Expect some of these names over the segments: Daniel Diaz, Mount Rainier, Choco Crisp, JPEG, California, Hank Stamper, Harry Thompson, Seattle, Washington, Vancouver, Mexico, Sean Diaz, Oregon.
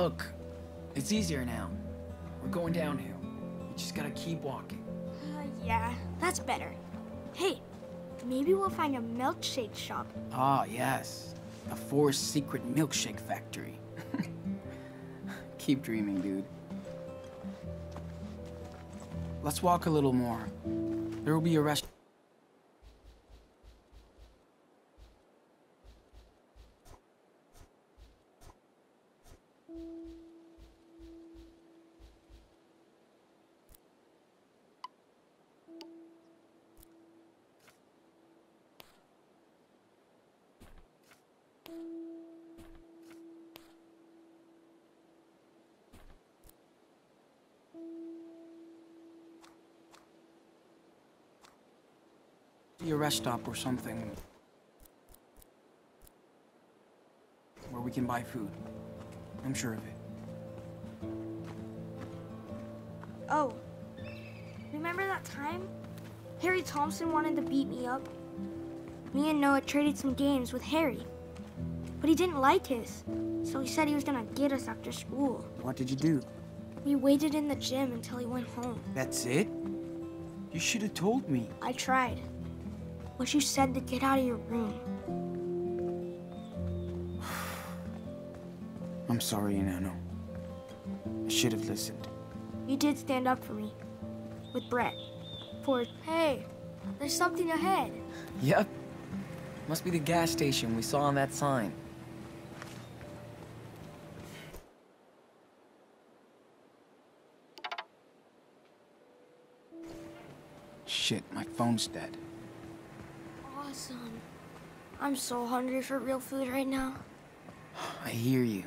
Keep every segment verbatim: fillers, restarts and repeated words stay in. Look, it's easier now. We're going downhill. We just gotta keep walking. Uh, yeah, that's better. Hey, maybe we'll find a milkshake shop. Ah, yes. The forest's secret milkshake factory. Keep dreaming, dude. Let's walk a little more. There will be a restaurant. A rest stop or something where we can buy food. I'm sure of it. Oh, remember that time? Harry Thompson wanted to beat me up. Me and Noah traded some games with Harry, but he didn't like his, so he said he was gonna get us after school. What did you do? We waited in the gym until he went home. That's it? You should have told me. I tried. What you said to get out of your room. I'm sorry, Inanno. I should have listened. You did stand up for me. With Brett. For, hey, there's something ahead. Yep. Must be the gas station we saw on that sign. Shit, my phone's dead. Awesome. I'm so hungry for real food right now. I hear you.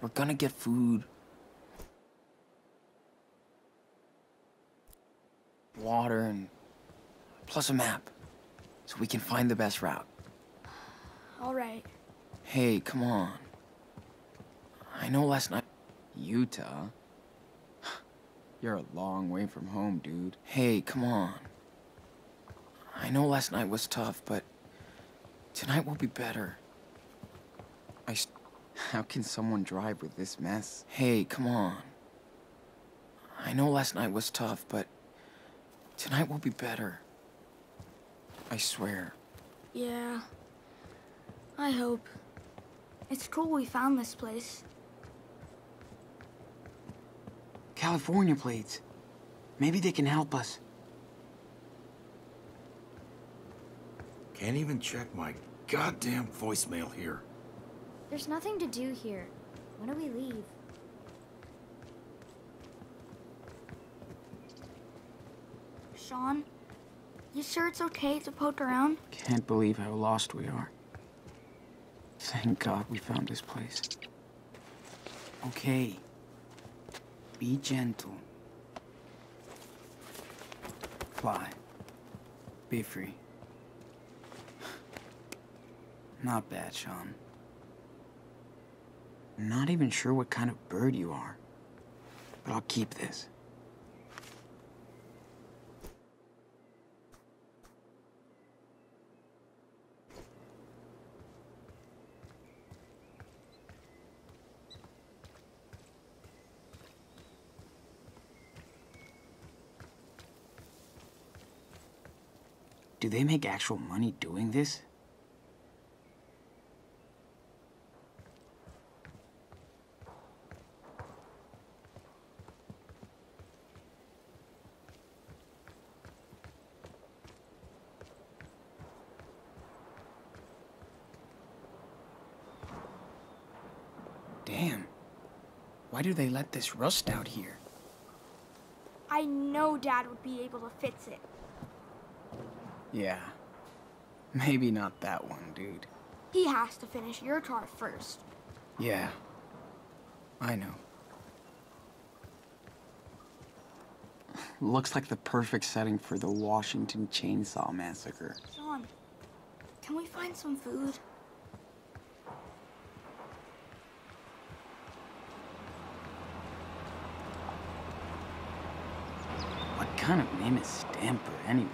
We're gonna get food. Water and... plus a map. So we can find the best route. Alright. Hey, come on. I know last night... Utah? You're a long way from home, dude. Hey, come on. I know last night was tough, but tonight will be better. I st- How can someone drive with this mess? Hey, come on. I know last night was tough, but tonight will be better. I swear. Yeah, I hope. It's cool we found this place. California plates. Maybe they can help us. Can't even check my goddamn voicemail here. There's nothing to do here. When do we leave? Sean, you sure it's okay to poke around? Can't believe how lost we are. Thank God we found this place. Okay. Be gentle. Fly. Be free. Not bad, Sean. I'm not even sure what kind of bird you are, but I'll keep this. Do they make actual money doing this? Why do they let this rust out here? I know Dad would be able to fix it. Yeah. Maybe not that one, dude. He has to finish your car first. Yeah. I know. Looks like the perfect setting for the Washington chainsaw massacre. Sean, can we find some food? What kind of name is Stamper, anyway?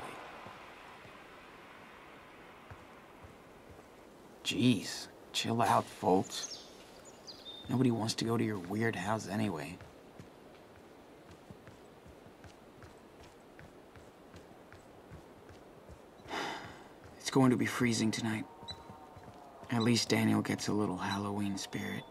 Jeez, chill out, folks. Nobody wants to go to your weird house anyway. It's going to be freezing tonight. At least Daniel gets a little Halloween spirit.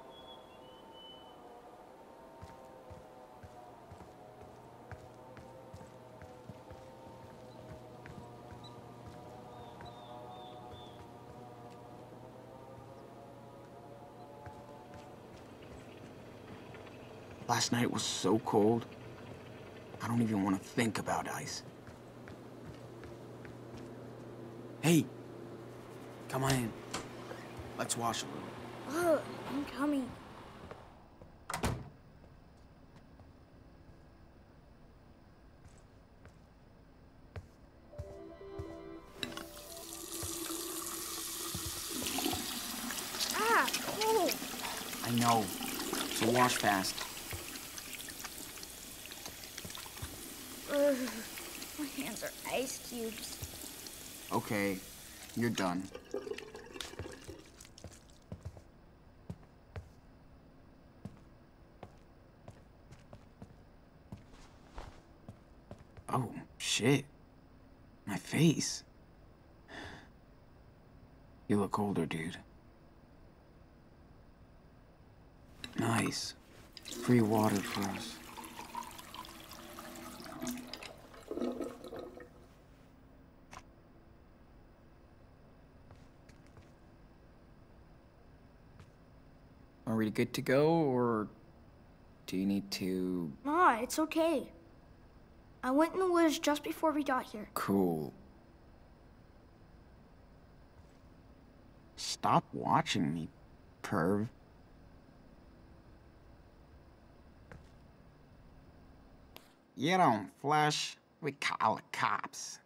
Last night was so cold, I don't even want to think about ice. Hey, come on in. Let's wash a little. Oh, I'm coming. Ah, cold. I know, so wash fast. My hands are ice cubes. Okay, you're done. Oh, shit. My face. You look older, dude. Nice. Free water for us. Are we good to go, or do you need to... Nah, it's okay. I went in the woods just before we got here. Cool. Stop watching me, perv. You don't flush, we call the cops.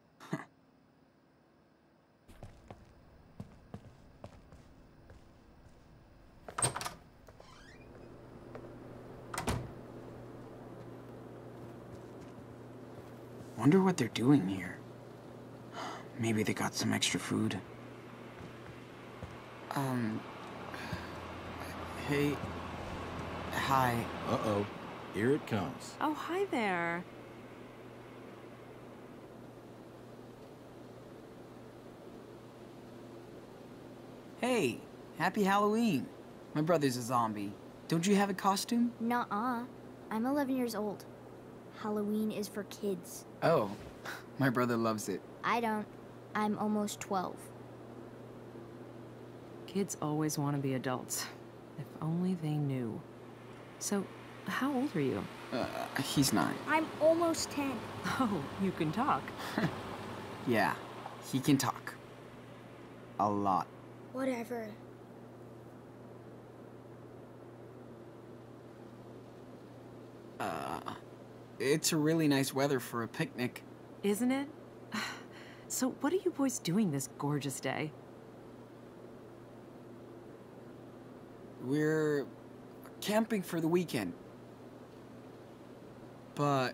Wonder what they're doing here. Maybe they got some extra food. Um... Hey... Hi. Uh-oh. Here it comes. Oh, hi there. Hey! Happy Halloween! My brother's a zombie. Don't you have a costume? Nuh-uh. I'm eleven years old. Halloween is for kids. Oh, my brother loves it. I don't. I'm almost twelve. Kids always want to be adults. If only they knew. So, how old are you? Uh, he's nine. I'm almost ten. Oh, you can talk. Yeah, he can talk. A lot. Whatever. Uh... It's a really nice weather for a picnic. Isn't it? So what are you boys doing this gorgeous day? We're camping for the weekend. But,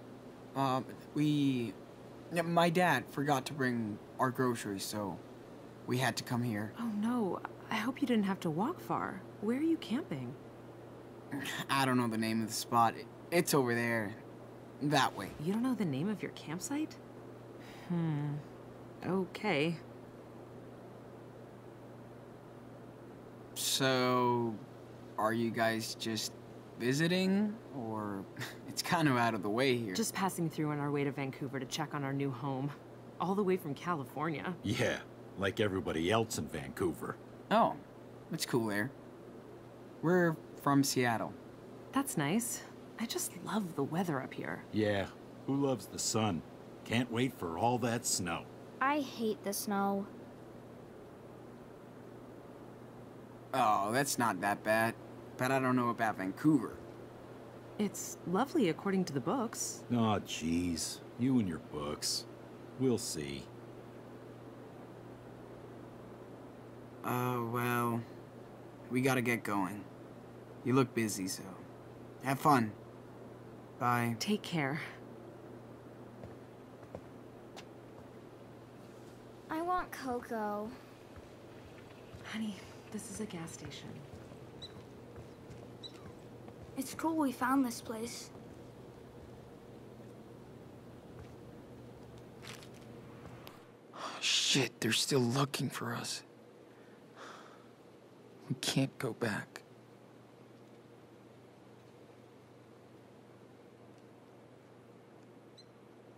um, we... My dad forgot to bring our groceries, so we had to come here. Oh no, I hope you didn't have to walk far. Where are you camping? I don't know the name of the spot. It's over there. That way. You don't know the name of your campsite? Hmm. Okay. So, are you guys just visiting, or it's kind of out of the way here? Just passing through on our way to Vancouver to check on our new home. All the way from California. Yeah, like everybody else in Vancouver. Oh, it's cool there. We're from Seattle. That's nice. I just love the weather up here. Yeah, who loves the sun? Can't wait for all that snow. I hate the snow. Oh, that's not that bad. But I don't know about Vancouver. It's lovely according to the books. Aw, jeez. You and your books. We'll see. Oh, well. We gotta get going. You look busy, so have fun. Bye. Take care. I want cocoa. Honey, this is a gas station. It's cool we found this place. Oh, shit, they're still looking for us. We can't go back.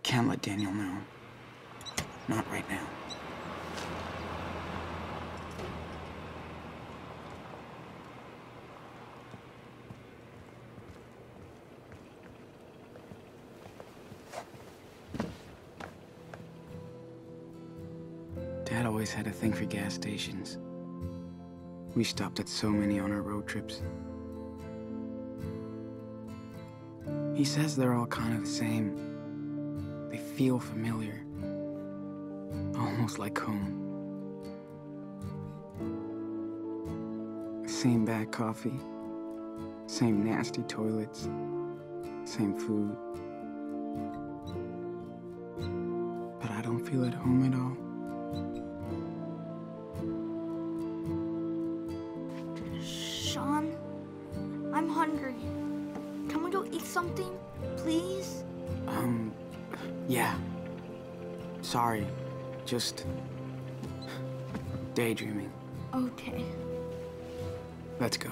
Can't let Daniel know. Not right now. Dad always had a thing for gas stations. We stopped at so many on our road trips. He says they're all kind of the same. They feel familiar, almost like home. Same bad coffee, same nasty toilets, same food. But I don't feel at home at all. Sean, I'm hungry. Can we go eat something, please? Um. Yeah. Sorry. Just daydreaming. Okay. Let's go.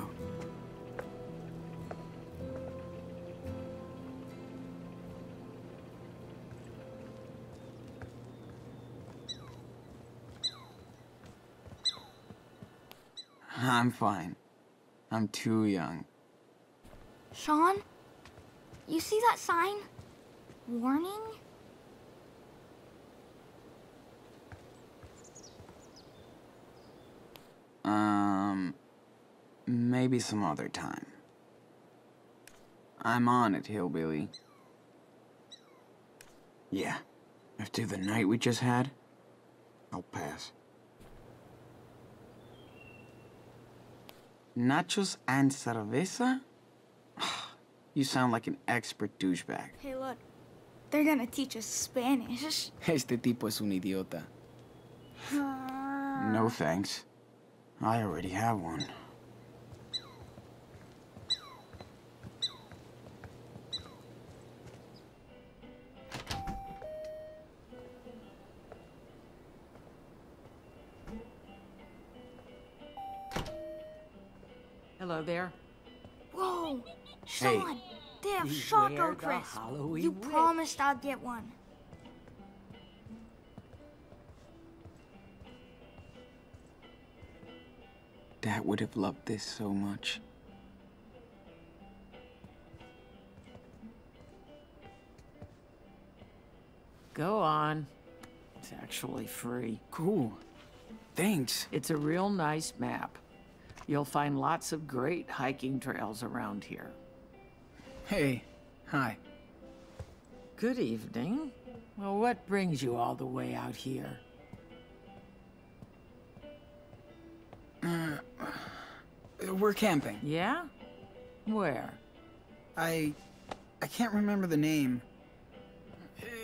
I'm fine. I'm too young. Sean, you see that sign? Warning? Um, maybe some other time. I'm on it, hillbilly. Yeah, after the night we just had, I'll pass. Nachos and cerveza? You sound like an expert douchebag. Hey, look, they're gonna teach us Spanish. Este tipo es un idiota. No thanks. I already have one. Hello there. Whoa! Sean! Hey. They have Choco Crisp! You witch. Promised I'd get one. Dad would have loved this so much. Go on. It's actually free. Cool. Thanks. It's a real nice map. You'll find lots of great hiking trails around here. Hey. Hi. Good evening. Well, what brings you all the way out here? Uh, we're camping. Yeah? Where? I... I can't remember the name.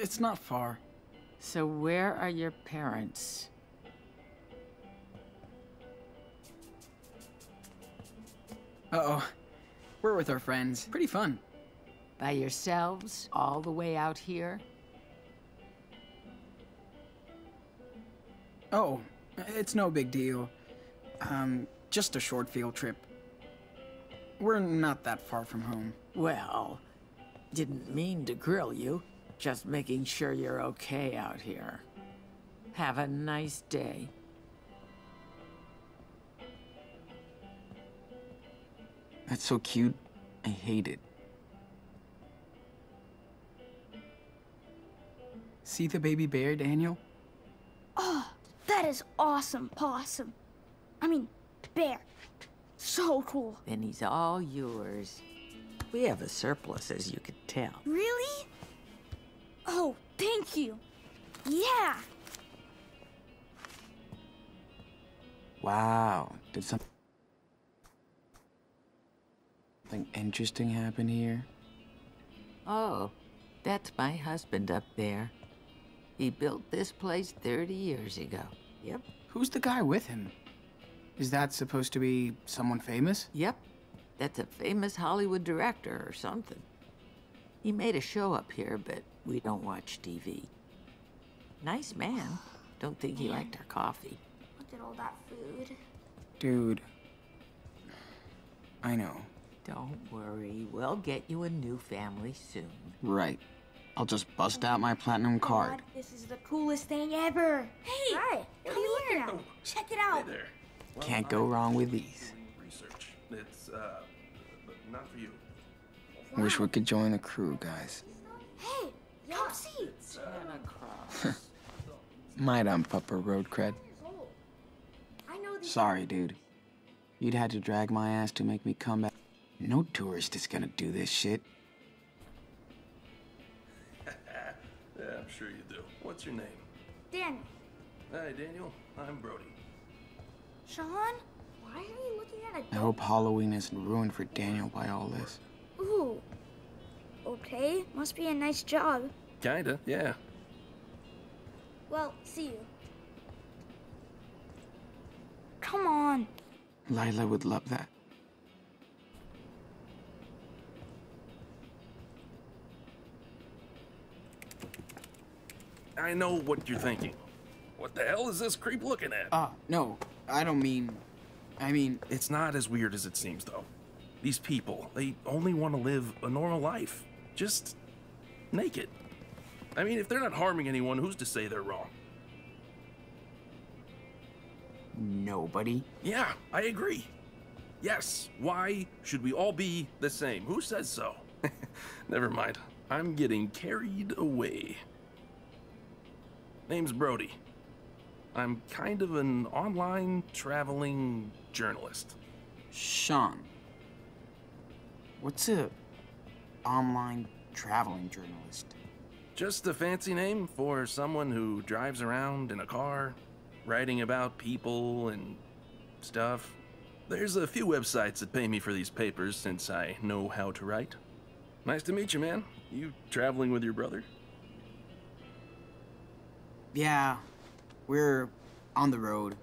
It's not far. So where are your parents? Uh-oh. We're with our friends. Pretty fun. By yourselves? All the way out here? Oh, it's no big deal. Um, just a short field trip. We're not that far from home. Well, didn't mean to grill you. Just making sure you're okay out here. Have a nice day. That's so cute. I hate it. See the baby bear, Daniel? Oh, that is awesome, possum. I mean, bear. So cool. And he's all yours. We have a surplus, as you could tell. Really? Oh, thank you. Yeah. Wow. Did something interesting happen here? Oh, that's my husband up there. He built this place thirty years ago. Yep. Who's the guy with him? Is that supposed to be someone famous? Yep. That's a famous Hollywood director or something. He made a show up here, but we don't watch T V. Nice man. Don't think he liked our coffee. Look at all that food. Dude. I know. Don't worry. We'll get you a new family soon. Right. I'll just bust out my platinum card. God, this is the coolest thing ever. Hey, right, what are you looking at? Oh, check it out. Hey there. Well, Can't go wrong with these. Research. It's uh, not for you. Wow. Wish we could join a crew, guys. Hey, come see. Uh, Might ump up her road cred. I know these Sorry, dude. You'd had to drag my ass to make me come back. No tourist is gonna do this shit. Yeah, I'm sure you do. What's your name? Daniel. Hi, Daniel. I'm Brody. Sean? Why are you looking at a... I hope Halloween isn't ruined for Daniel by all this. Ooh. Okay. Must be a nice job. Kinda, yeah. Well, see you. Come on. Lila would love that. I know what you're thinking. What the hell is this creep looking at? Ah, uh, no, I don't mean... I mean... It's not as weird as it seems, though. These people, they only want to live a normal life. Just... naked. I mean, if they're not harming anyone, who's to say they're wrong? Nobody. Yeah, I agree. Yes, why should we all be the same? Who says so? Never mind. I'm getting carried away. Name's Brody. I'm kind of an online traveling journalist. Sean. What's a online traveling journalist? Just a fancy name for someone who drives around in a car, writing about people and stuff. There's a few websites that pay me for these papers since I know how to write. Nice to meet you, man. You traveling with your brother? Yeah, we're on the road,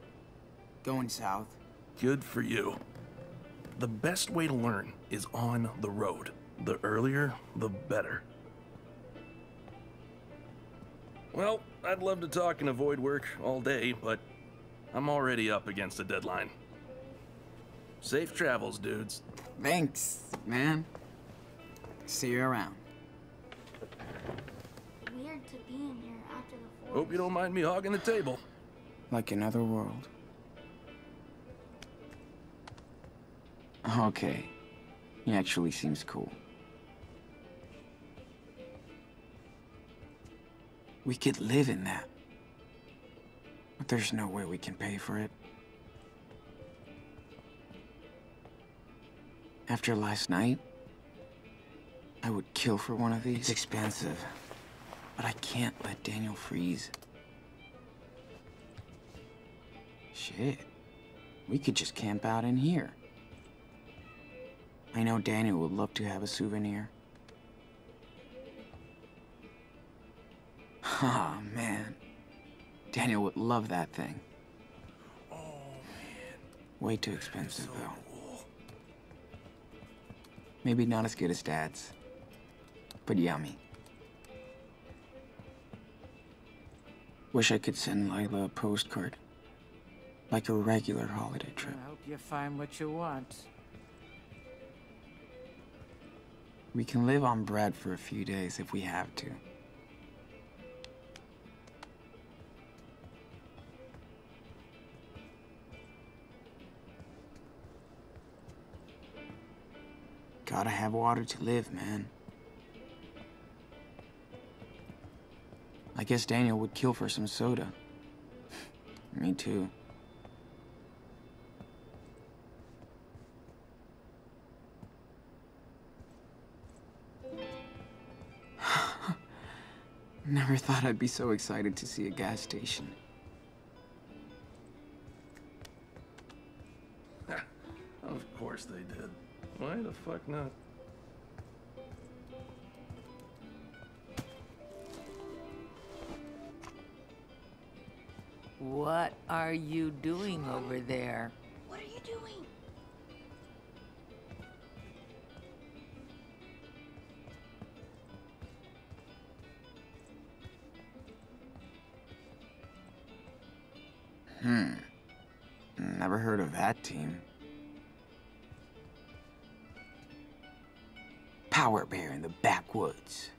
going south. Good for you. The best way to learn is on the road. The earlier, the better. Well, I'd love to talk and avoid work all day, but I'm already up against a deadline. Safe travels, dudes. Thanks, man. See you around. Weird to be in here after the... Hope you don't mind me hogging the table. Like another world. Okay. He actually seems cool. We could live in that. But there's no way we can pay for it. After last night, I would kill for one of these. It's expensive. But I can't let Daniel freeze. Shit. We could just camp out in here. I know Daniel would love to have a souvenir. Ah, oh, man. Daniel would love that thing. Oh, man. Way too expensive, so though. Cool. Maybe not as good as Dad's, but yummy. Wish I could send Lila a postcard. Like a regular holiday trip. I hope you find what you want. We can live on bread for a few days if we have to. Gotta have water to live, man. I guess Daniel would kill for some soda. Me too. Never thought I'd be so excited to see a gas station. Of course they did. Why the fuck not? What are you doing over there? What are you doing? Hmm. Never heard of that team. Power Bear in the backwoods.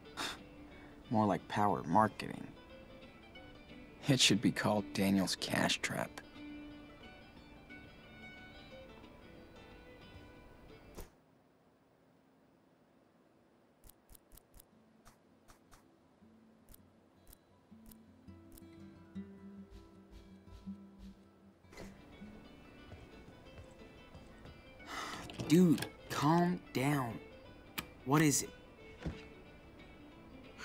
More like power marketing. It should be called Daniel's Cash Trap. Dude, calm down. What is it?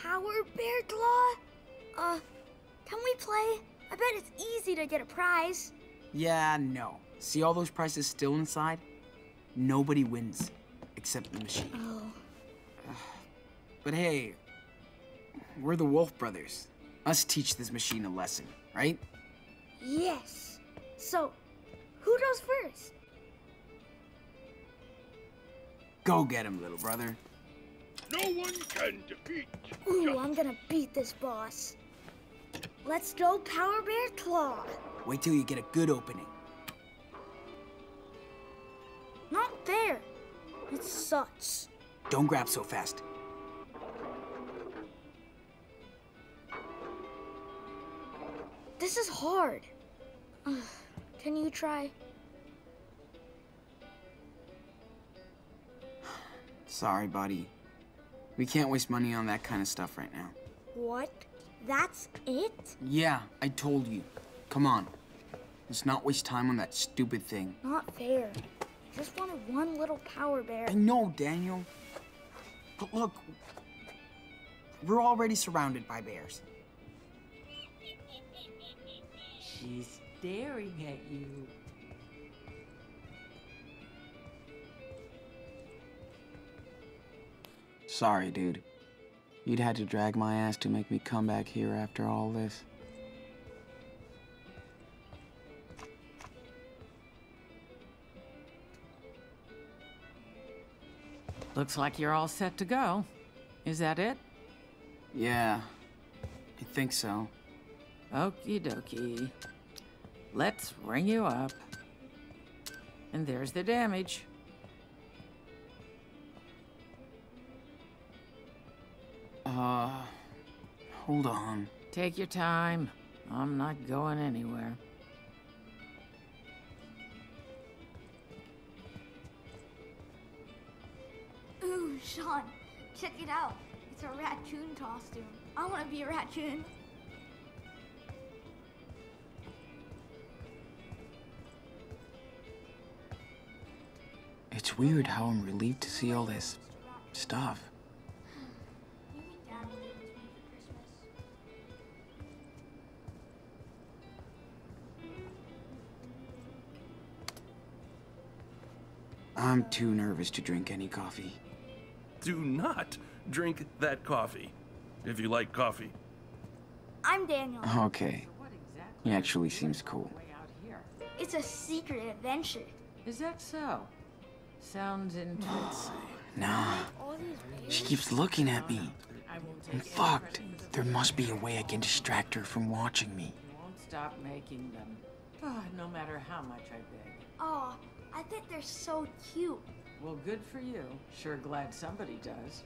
Power Bear Claw? Uh, can we play? I bet it's easy to get a prize. Yeah, no. See all those prizes still inside? Nobody wins, except the machine. Oh. But hey, we're the Wolf Brothers. Us teach this machine a lesson, right? Yes. So, who goes first? Go get him, little brother. No one can defeat. Ooh, just... I'm gonna beat this boss. Let's go, Power Bear Claw. Wait till you get a good opening. Not there. It sucks. Don't grab so fast. This is hard. Uh, can you try? Sorry, buddy. We can't waste money on that kind of stuff right now. What? That's it? Yeah, I told you. Come on. Let's not waste time on that stupid thing. Not fair. I just wanted one little Power Bear. I know, Daniel. But look, we're already surrounded by bears. She's staring at you. Sorry, dude. You'd had to drag my ass to make me come back here after all this. Looks like you're all set to go. Is that it? Yeah, I think so. Okie dokie. Let's ring you up. And there's the damage. Uh, hold on. Take your time. I'm not going anywhere. Ooh, Sean, check it out. It's a raccoon costume. I want to be a raccoon. It's weird how I'm relieved to see all this stuff. I'm too nervous to drink any coffee. Do not drink that coffee, if you like coffee. I'm Daniel. Okay. He actually seems cool. It's a secret adventure. Is that so? Sounds intense. Nah. She keeps looking at me. I'm fucked. There must be a way I can distract her from watching me. Won't stop making them. Oh, no matter how much I beg. Oh. I think they're so cute. Well, good for you. Sure glad somebody does.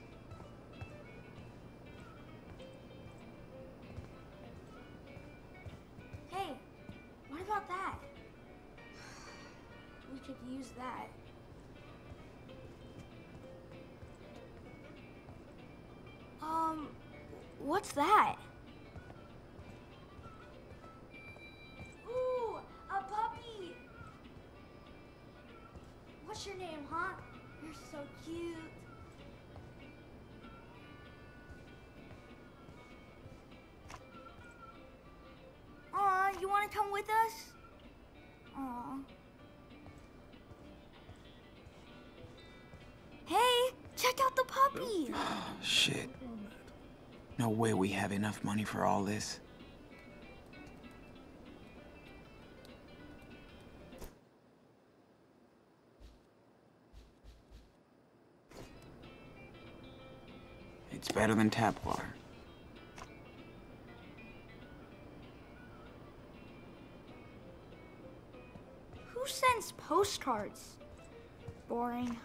Hey, what about that? We could use that. Um, what's that? Ooh, a puppy! What's your name, huh? You're so cute. Aw, you want to come with us? Aw. Hey, check out the puppy. Oh, shit. No way we have enough money for all this. It's better than tap water. postcards. Boring.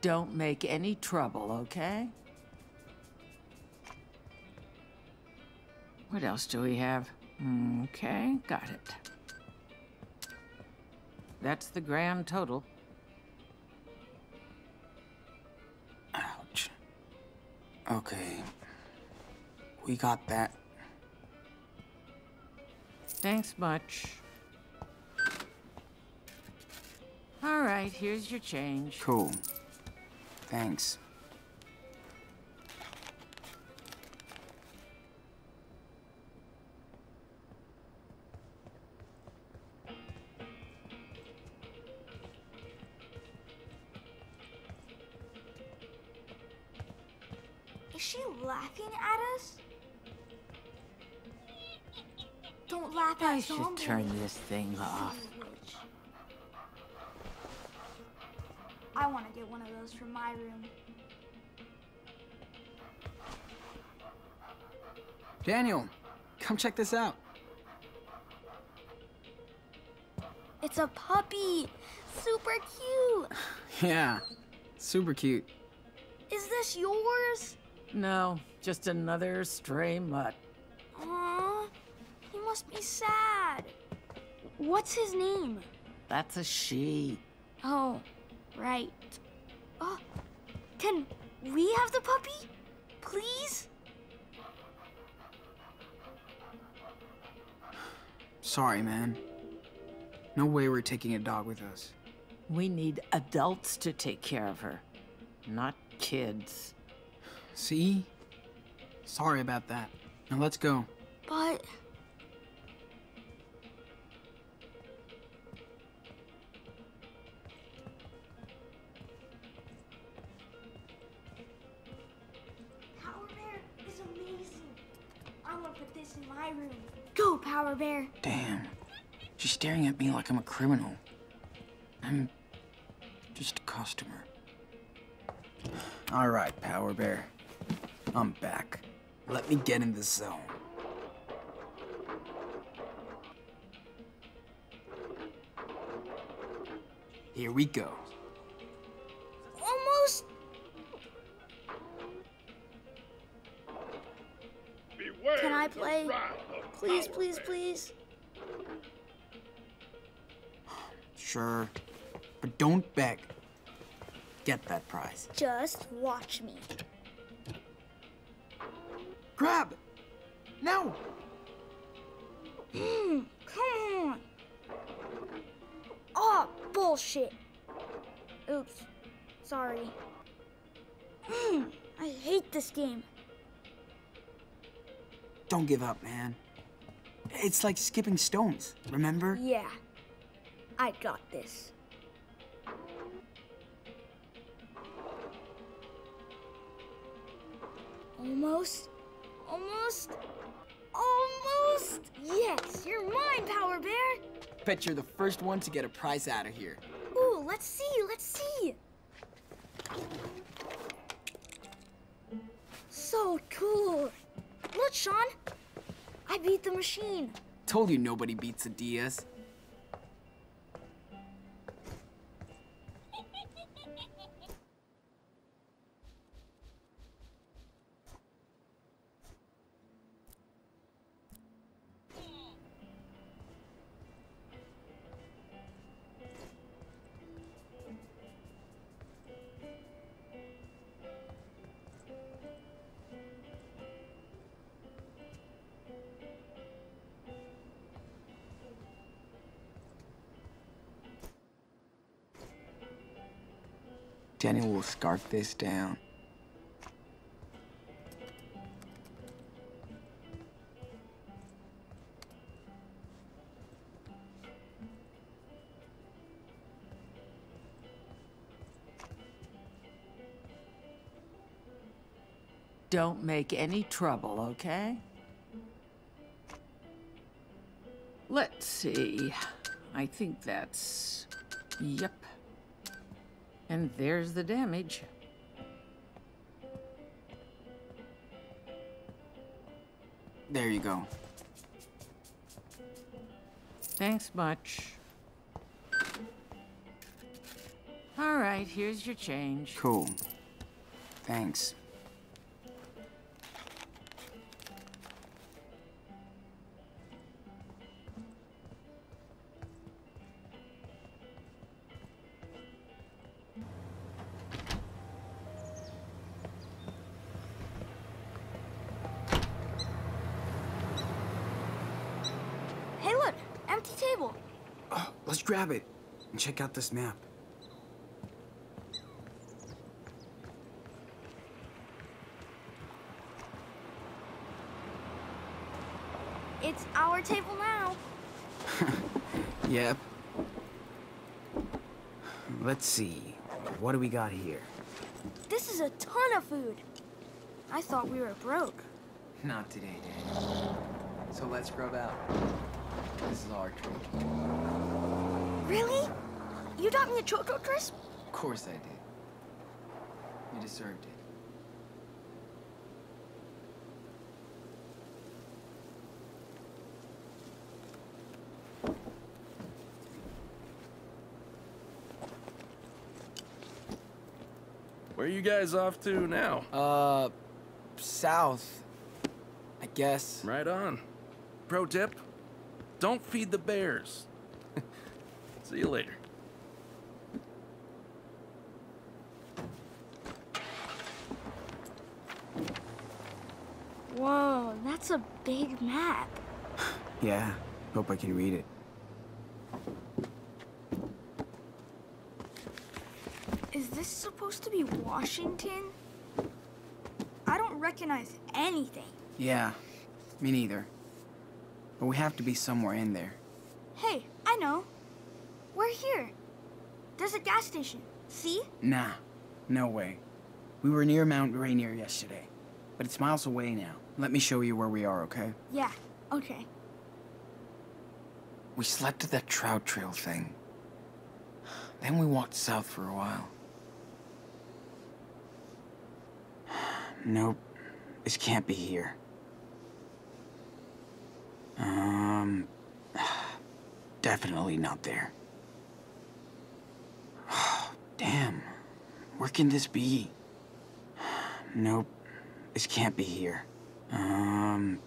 Don't make any trouble, okay? What else do we have? Okay, got it. That's the grand total. Ouch. Okay. We got that. Thanks much. All right, here's your change. Cool. Thanks. Is she laughing at us? Don't laugh at us. I should turn this thing off. I want to get one of those for my room. Daniel, come check this out. It's a puppy. Super cute. Yeah, super cute. Is this yours? No, just another stray mutt. Aww, he must be sad. What's his name? That's a she. Oh. Right. Oh, can we have the puppy, please? Sorry, man. No way we're taking a dog with us. We need adults to take care of her, not kids. See? Sorry about that. Now let's go. But... Go, Power Bear. Damn. She's staring at me like I'm a criminal. I'm just a customer. All right, Power Bear. I'm back. Let me get in the zone. Here we go. Almost. Can I play? Please, please, please. Sure. But don't beg. Get that prize. Just watch me. Grab! No! Mm, come on! Oh, bullshit. Oops. Sorry. Mm, I hate this game. Don't give up, man. It's like skipping stones, remember? Yeah. I got this. Almost. Almost. Almost! Yes, you're mine, Power Bear! Bet you're the first one to get a prize out of here. Ooh, let's see, let's see! So cool! Look, Sean! I beat the machine. Told you nobody beats a Diaz. Daniel will scarf this down. Don't make any trouble, okay? Let's see. I think that's... Yep. And there's the damage. There you go. Thanks much. All right, here's your change. Cool. Thanks. Hey, look! Empty table! Oh, let's grab it and check out this map. It's our table now. Yep. Let's see. What do we got here? This is a ton of food. I thought we were broke. Not today, Dad. So let's grub out. This is our treat. Really? You got me a Choco Crisp? Of course I did. You deserved it. Where are you guys off to now? Uh, south, I guess. Right on. Pro tip, don't feed the bears. See you later. Whoa, that's a big map. Yeah, hope I can read it. Is this supposed to be Washington? I don't recognize anything. Yeah, me neither. But we have to be somewhere in there. Hey, I know. We're here. There's a gas station. See? Nah, no way. We were near Mount Rainier yesterday, but it's miles away now. Let me show you where we are, okay? Yeah, okay. We slept at that trout trail thing. Then we walked south for a while. Nope, this can't be here. Um, definitely not there. Damn, where can this be? Nope, this can't be here. Um,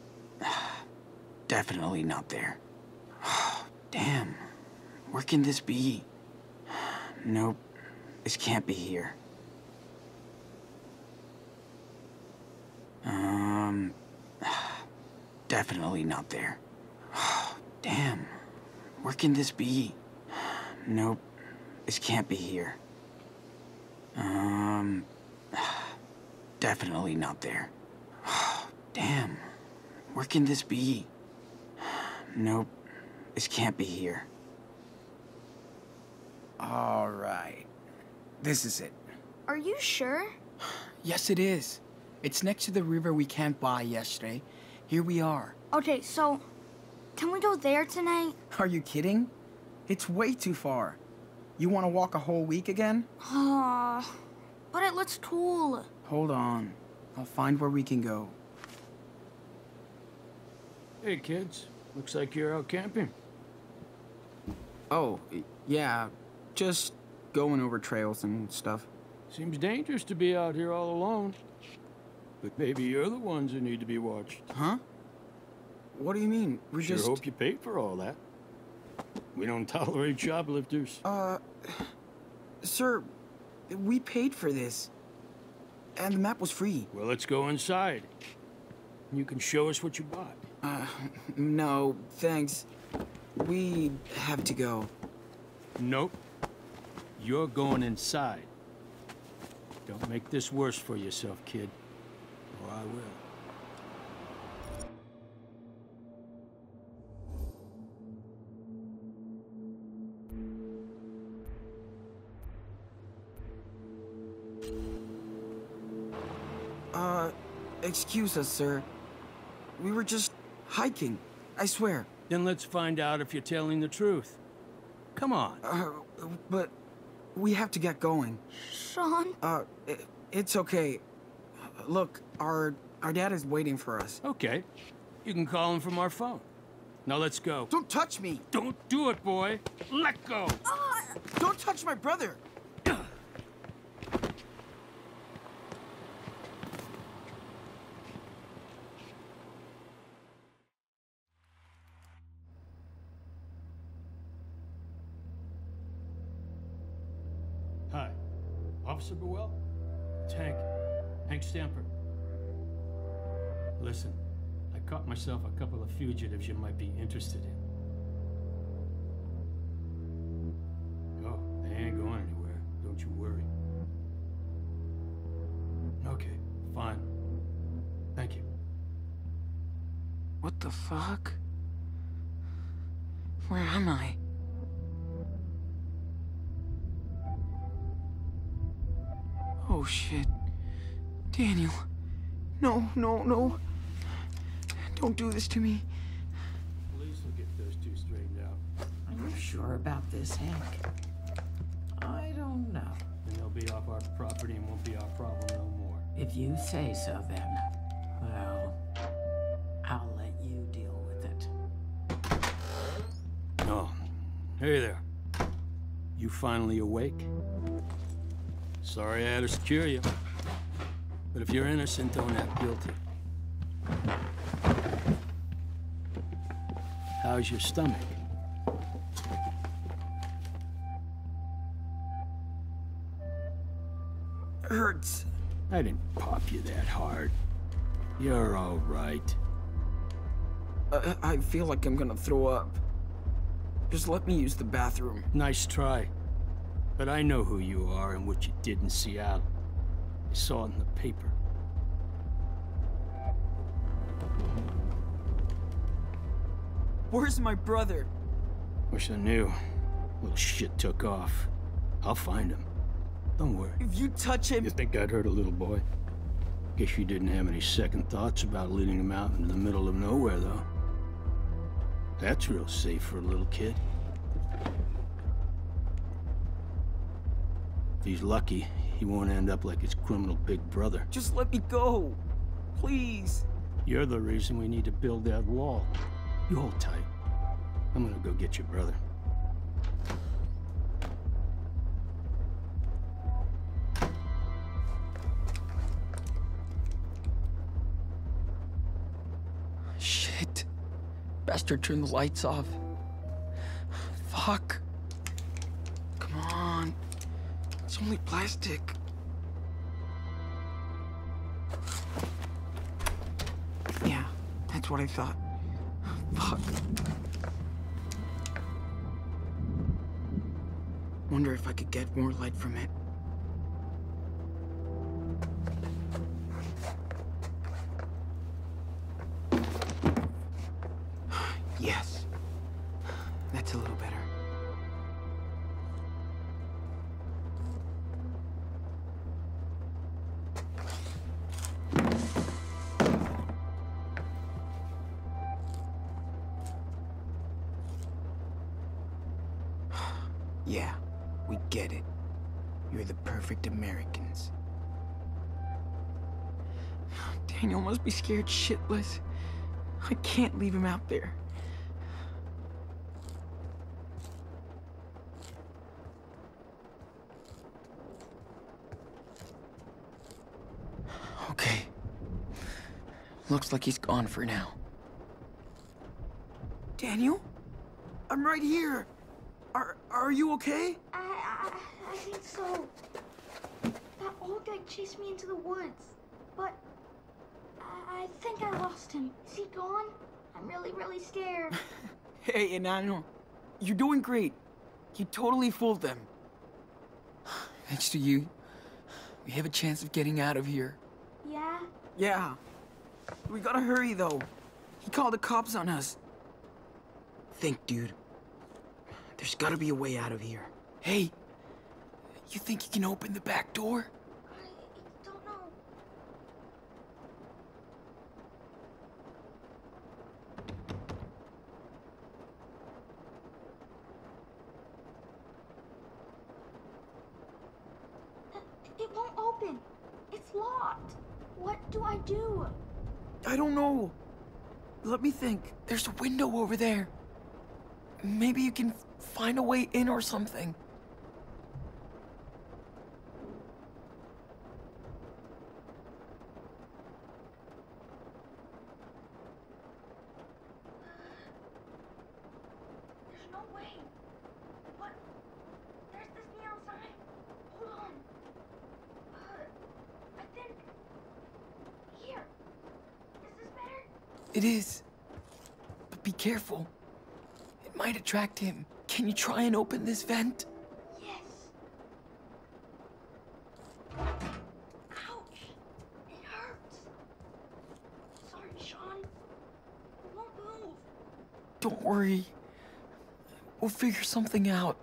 definitely not there. Damn, where can this be? Nope, this can't be here. Um, definitely not there. Damn, where can this be? Nope, this can't be here. Um, definitely not there. Damn, where can this be? Nope, this can't be here. All right, this is it. Are you sure? Yes, it is. It's next to the river we camped by yesterday. Here we are. Okay, so can we go there tonight? Are you kidding? It's way too far. You want to walk a whole week again? Aww, but it looks cool. Hold on. I'll find where we can go. Hey, kids. Looks like you're out camping. Oh, yeah. Just going over trails and stuff. Seems dangerous to be out here all alone. But maybe you're the ones who need to be watched. Huh? What do you mean? We sure just... hope you paid for all that. We don't tolerate shoplifters. Uh, sir, we paid for this. And the map was free. Well, let's go inside. You can show us what you bought. Uh, no, thanks. We have to go. Nope. You're going inside. Don't make this worse for yourself, kid. Or I will. Uh, excuse us, sir. We were just hiking, I swear. Then let's find out if you're telling the truth. Come on. Uh, but we have to get going. Sean? Uh, it, it's okay. Look, our our dad is waiting for us. Okay. You can call him from our phone. Now let's go. Don't touch me. Don't do it, boy. Let go. Uh, Don't touch my brother. Officer Buell? It's Hank. Hank Stamper. Listen, I caught myself a couple of fugitives you might be interested in. Oh, they ain't going anywhere. Don't you worry. Okay, fine. Thank you. What the fuck? Where am I? Oh shit. Daniel. No, no, no. Don't do this to me. Police will get those two straightened out. I'm not sure about this, Hank. I don't know. Then they'll be off our property and won't be our problem no more. If you say so, then. Well, I'll let you deal with it. Oh, hey there. You finally awake? Sorry I had to secure you. But if you're innocent, don't act guilty. How's your stomach? Hurts. I didn't pop you that hard. You're all right. Uh, I feel like I'm gonna throw up. Just let me use the bathroom. Nice try. But I know who you are and what you did in Seattle. I saw it in the paper. Where's my brother? Wish I knew. Little shit took off. I'll find him. Don't worry. If you touch him... You think I'd hurt a little boy? Guess you didn't have any second thoughts about leading him out into the middle of nowhere, though. That's real safe for a little kid. If he's lucky, he won't end up like his criminal big brother. Just let me go. Please. You're the reason we need to build that wall. You hold tight. I'm gonna go get your brother. Shit. Bastard turned the lights off. Fuck. Come on. It's only plastic. Yeah, that's what I thought. Fuck. Wonder if I could get more light from it. Yes. That's a little better. Yeah, we get it. You're the perfect Americans. Daniel must be scared shitless. I can't leave him out there. Okay. Looks like he's gone for now. Daniel? I'm right here! Are, are you okay? I, I, I think so. That old guy chased me into the woods, but I, I think I lost him. Is he gone? I'm really, really scared. Hey, Enano, you're doing great. You totally fooled them. Thanks to you, we have a chance of getting out of here. Yeah? Yeah. We gotta hurry, though. He called the cops on us. Think, dude. There's gotta be a way out of here. Hey, you think you can open the back door? I don't know. It won't open. It's locked. What do I do? I don't know. Let me think. There's a window over there. Maybe you can find a way in or something. There's no way. What? There's this neon sign. Hold on. It is. But be careful. It might attract him. Can you try and open this vent? Yes. Ouch. It hurts. Sorry, Sean. It won't move. Don't worry. We'll figure something out.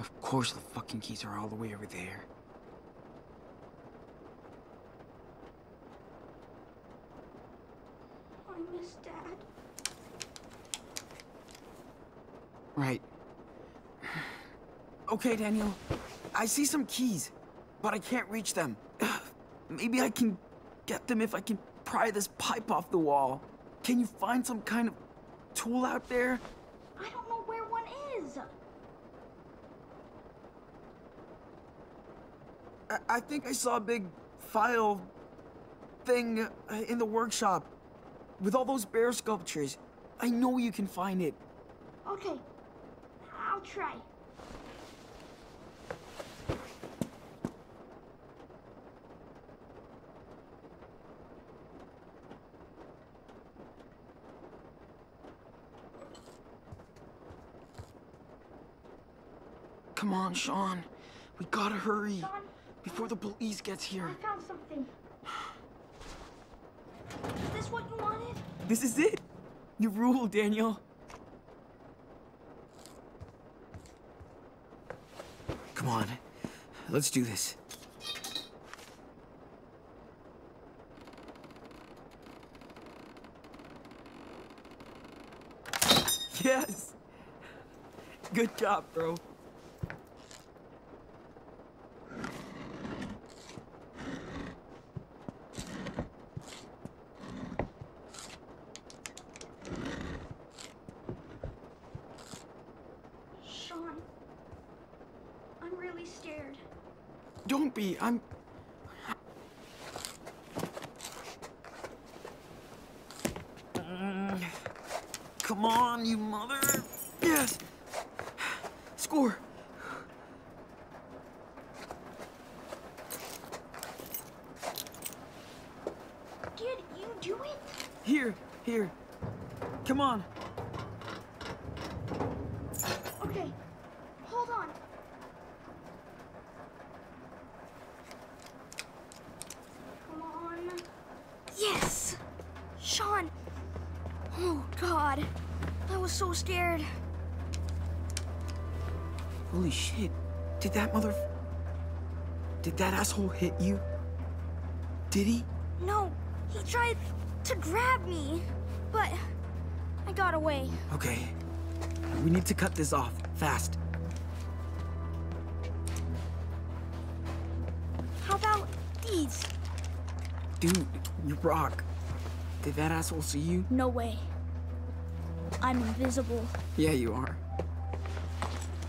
Of course the fucking keys are all the way over there. I miss Dad. Right. Okay, Daniel. I see some keys, but I can't reach them. Maybe I can get them if I can pry this pipe off the wall. Can you find some kind of tool out there? I don't know where one is. I think I saw a big file thing in the workshop with all those bear sculptures. I know you can find it. Okay, I'll try. Come on, Sean. We gotta hurry. Sean? Before the police gets here. I found something. Is this what you wanted? This is it. You rule, Daniel. Come on. Let's do this. Yes. Good job, bro. Don't be. I'm... Uh, come on, you mother. Yes. Score. Did you do it? Here, here. Come on. Okay. Hold on. Yes! Sean! Oh, God. I was so scared. Holy shit. Did that mother... Did that asshole hit you? Did he? No. He tried to grab me, but I got away. Okay. We need to cut this off. Fast. How about these? Dude, you rock. Did that asshole see you? No way. I'm invisible. Yeah, you are.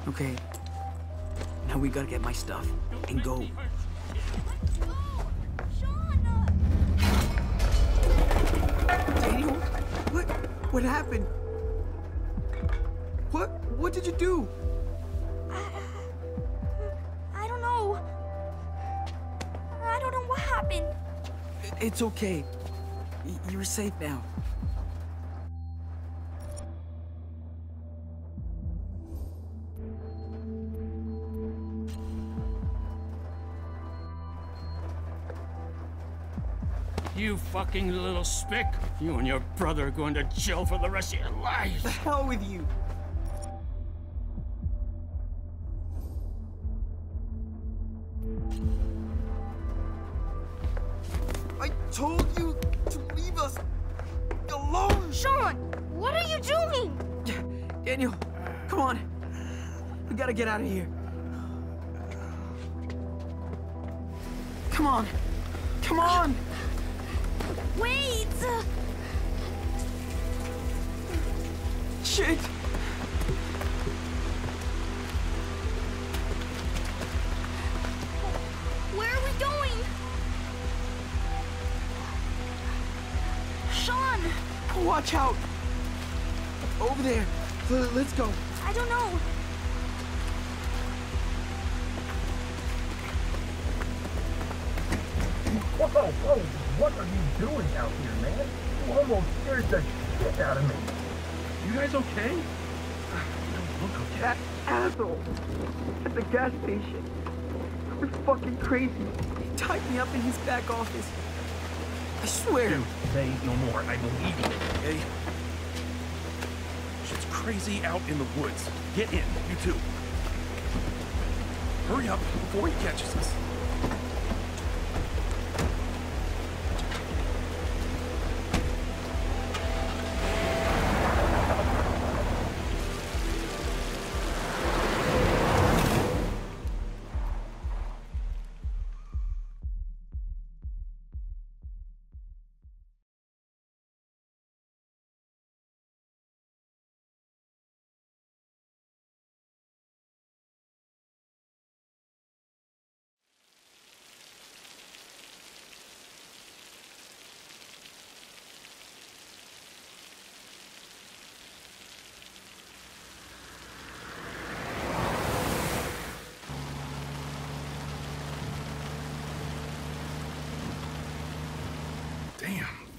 Okay. Now we gotta get my stuff and go. Let's go! Sean! Daniel? What? What happened? What? What did you do? I, I don't know. I don't know what happened. It's okay. You're safe now. You fucking little spick. You and your brother are going to jail for the rest of your lives. The hell with you. I told you to leave us alone! Sean! What are you doing? Daniel, come on. We gotta get out of here. Come on. Come on! Wait! Shit! Watch out! over there. Let's go. I don't know. Whoa, whoa, what are you doing out here, man? You almost scared the shit out of me. You guys okay? You don't look okay. That asshole at the gas station. You're fucking crazy. He tied me up in his back office. I swear. Dude, say no more. I believe you, okay? Shit's crazy out in the woods. Get in, you too. Hurry up before he catches us.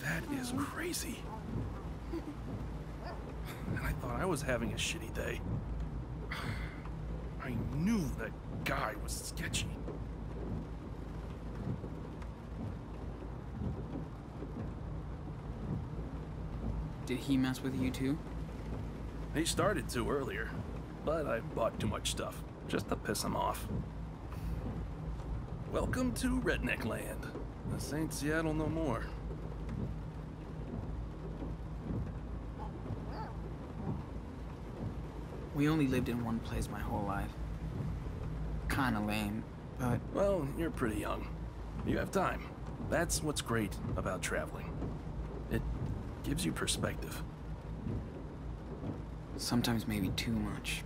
That is crazy. And I thought I was having a shitty day. I knew that guy was sketchy. Did he mess with you too? He started to earlier, but I bought too much stuff just to piss him off. Welcome to Redneck Land. This ain't Seattle no more. We only lived in one place my whole life. Kinda lame, but... Well, you're pretty young. You have time. That's what's great about traveling. It gives you perspective. Sometimes maybe too much.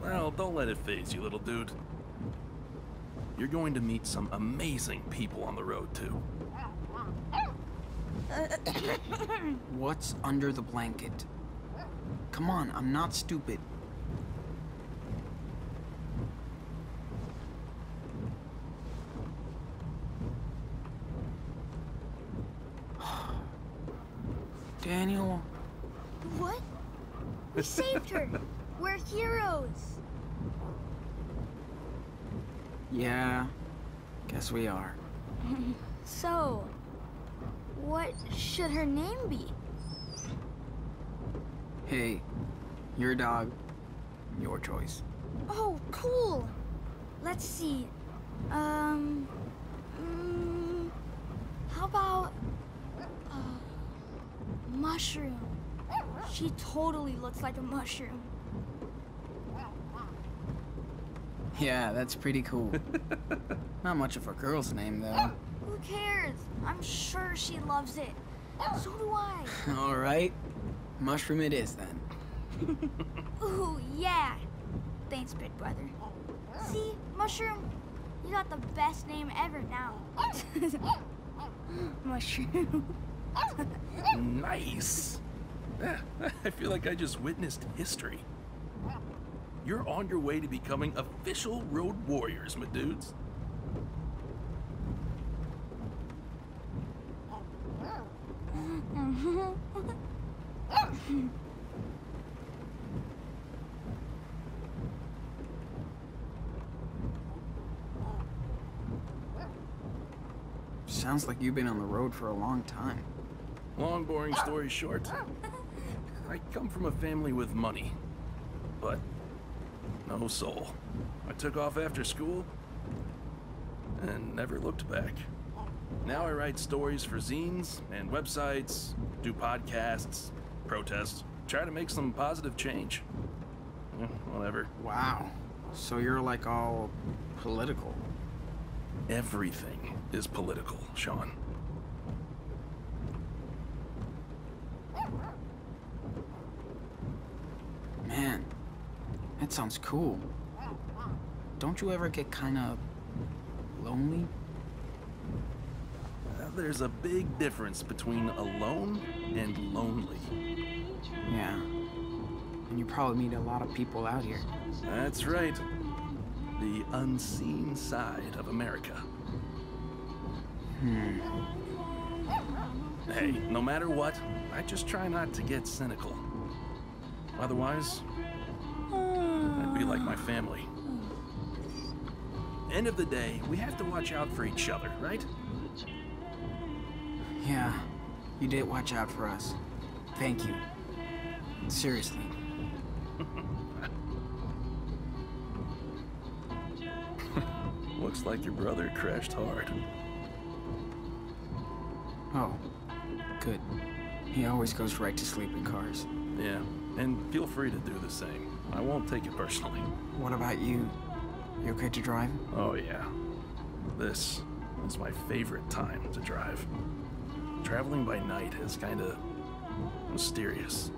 Well, don't let it phase you, little dude. You're going to meet some amazing people on the road, too. What's under the blanket? Come on, I'm not stupid. Daniel. What? We saved her. We're heroes. Yeah, guess we are. So... what should her name be? Hey, your dog, your choice. Oh, cool. Let's see. Um, mm, how about uh, mushroom? She totally looks like a mushroom. Yeah, that's pretty cool. Not much of a girl's name though. Who cares? I'm sure she loves it. So do I. All right. Mushroom it is, then. Ooh, yeah. Thanks, big brother. See, Mushroom? You got the best name ever now. Mushroom. Nice. Yeah, I feel like I just witnessed history. You're on your way to becoming official road warriors, my dudes. Sounds like you've been on the road for a long time. Long, boring story short. I come from a family with money, but no soul. I took off after school and never looked back. Now I write stories for zines and websites, do podcasts, protest, try to make some positive change. Yeah, whatever. Wow. So you're like all political. Everything is political, Sean. Man, that sounds cool. Don't you ever get kind of lonely? there's a big difference between alone and lonely. Yeah. And you probably meet a lot of people out here. That's right. The unseen side of America. Hmm. Hey, no matter what, I just try not to get cynical. Otherwise, I'd be like my family. End of the day, we have to watch out for each other, right? Yeah, you did watch out for us. Thank you. Seriously. Looks like your brother crashed hard. Oh, good. He always goes right to sleep in cars. Yeah, and feel free to do the same. I won't take it personally. What about you? You okay to drive? Oh, yeah. This is my favorite time to drive. Traveling by night is kind of mysterious.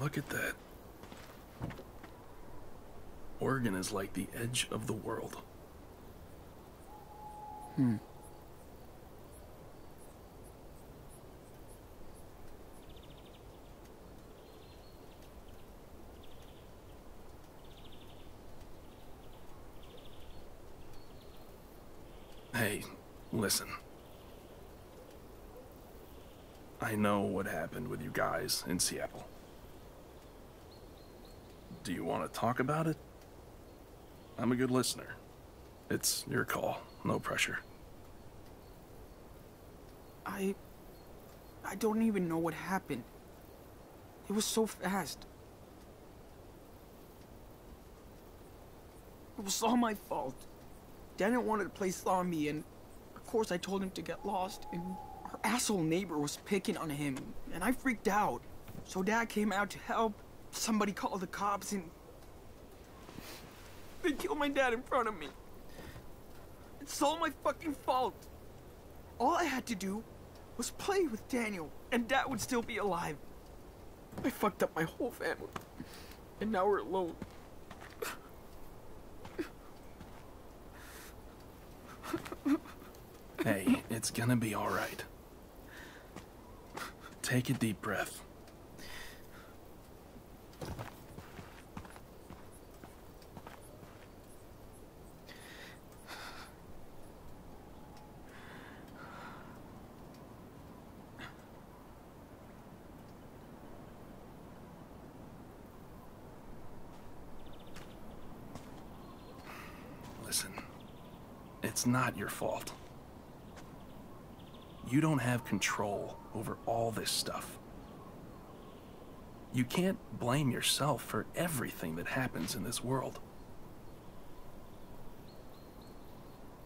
Look at that. Oregon is like the edge of the world. Hmm. Hey, listen. I know what happened with you guys in Seattle. Do you want to talk about it? I'm a good listener. It's your call. No pressure. I... I don't even know what happened. It was so fast. It was all my fault. Daniel wanted to play zombie, and of course I told him to get lost, and our asshole neighbor was picking on him, and I freaked out. So Dad came out to help. Somebody called the cops and they killed my dad in front of me. It's all my fucking fault. All I had to do was play with Daniel and Dad would still be alive. I fucked up my whole family and now we're alone. Hey, it's gonna be all right. Take a deep breath. It's not your fault. You don't have control over all this stuff. You can't blame yourself for everything that happens in this world.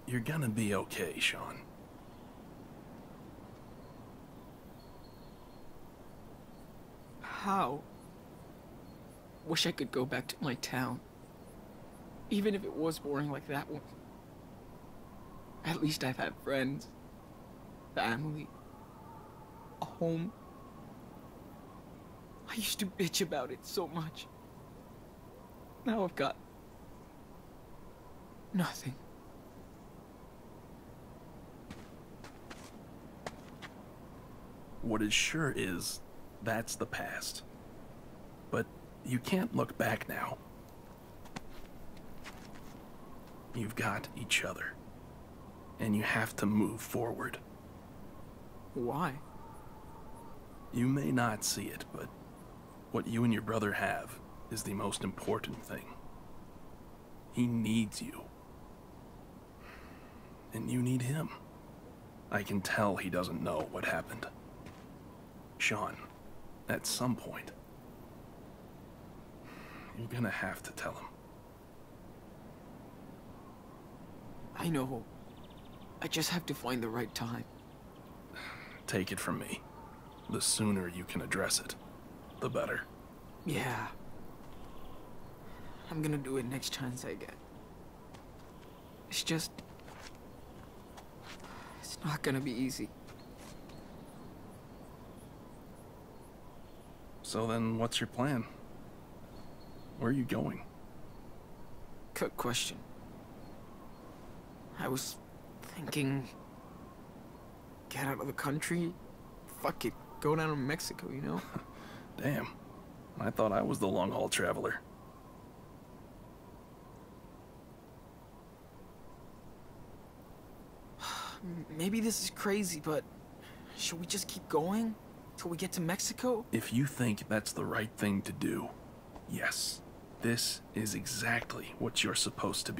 You're gonna be okay, Sean. how. Wish I could go back to my town. Even if it was boring like that one. At least I've had friends, family, a home. I used to bitch about it so much. Now I've got nothing. What is sure is, that's the past. But you can't look back now. You've got each other. And you have to move forward. Why? You may not see it, but what you and your brother have is the most important thing. He needs you. And you need him. I can tell he doesn't know what happened. Sean, at some point, you're gonna have to tell him. I know. I just have to find the right time. Take it from me. The sooner you can address it, the better. Yeah. I'm gonna do it next chance I get. It's just... it's not gonna be easy. So then, what's your plan? Where are you going? Good question. I was thinking... get out of the country? Fuck it. Go down to Mexico, you know? Damn. I thought I was the long-haul traveler. Maybe this is crazy, but should we just keep going till we get to Mexico? If you think that's the right thing to do, yes. This is exactly what you're supposed to be.